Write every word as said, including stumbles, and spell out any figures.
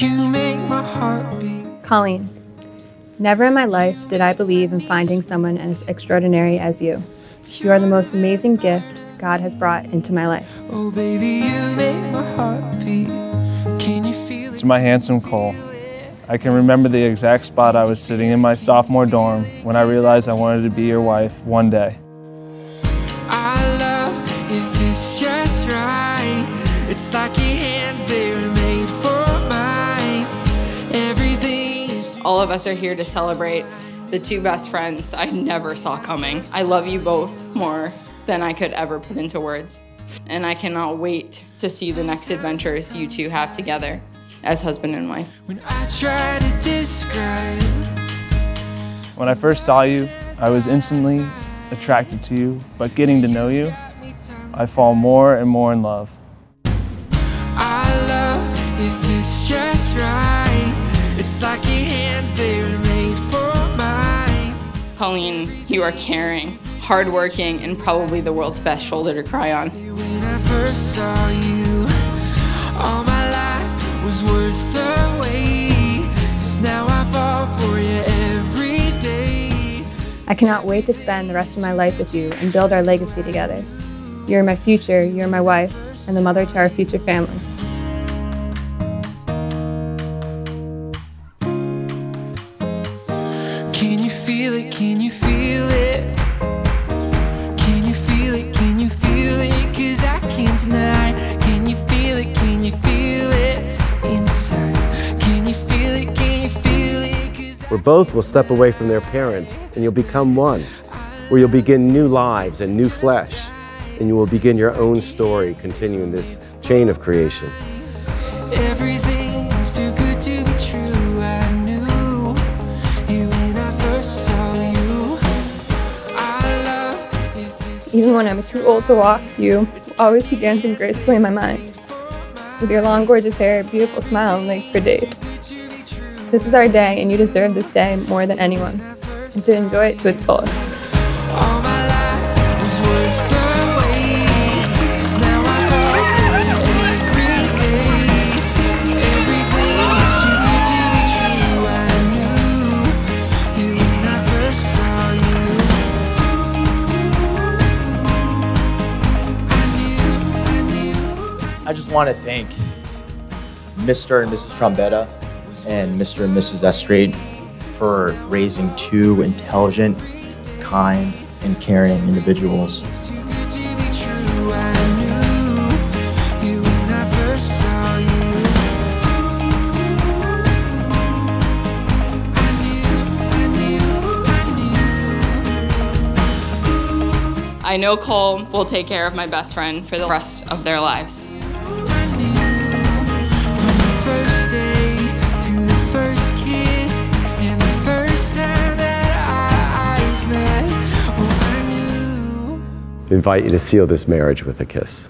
You make my heart beat. Colleen, never in my life did I believe in finding someone as extraordinary as you. You are the most amazing gift God has brought into my life. Oh baby, you make my heart beat. Can you feel it? To my handsome Cole, I can remember the exact spot I was sitting in my sophomore dorm when I realized I wanted to be your wife one day. I love if it's just right. It's like your hands, they were made for mine. Everything is... All of us are here to celebrate the two best friends I never saw coming. I love you both more than I could ever put into words. And I cannot wait to see the next adventures you two have together as husband and wife. When I try to describe... When I first saw you, I was instantly attracted to you, but getting to know you, I fall more and more in love. I love if it's just right. It's like your hands, they were made for mine. Colleen, you are caring, hardworking, and probably the world's best shoulder to cry on. When I first saw you, all my was worth the wait, 'cause now I fall for you every day. I cannot wait to spend the rest of my life with you and build our legacy together. You're my future, you're my wife, and the mother to our future family. Can you feel it? Can you feel it? Can you feel it? Can you feel it? 'Cause I can't deny. Can you feel it? Can you feel it? Where both will step away from their parents and you'll become one, where you'll begin new lives and new flesh, and you will begin your own story, continuing this chain of creation. Everything's too good to be true. I knew you when I first saw you. I love... Even when I'm too old to walk, you always keep dancing gracefully in my mind. With your long, gorgeous hair, beautiful smile, and legs for days. This is our day, and you deserve this day more than anyone, and to enjoy it to its fullest. All my life was worth the wait, 'cause now I fall for you every day. Everything was too good to be true. I knew you when I first saw you. I knew, I knew. I just want to thank Mister and Missus Trombetta and Mister and Missus Estrade for raising two intelligent, kind, and caring individuals. I know Cole will take care of my best friend for the rest of their lives. Invite you to seal this marriage with a kiss.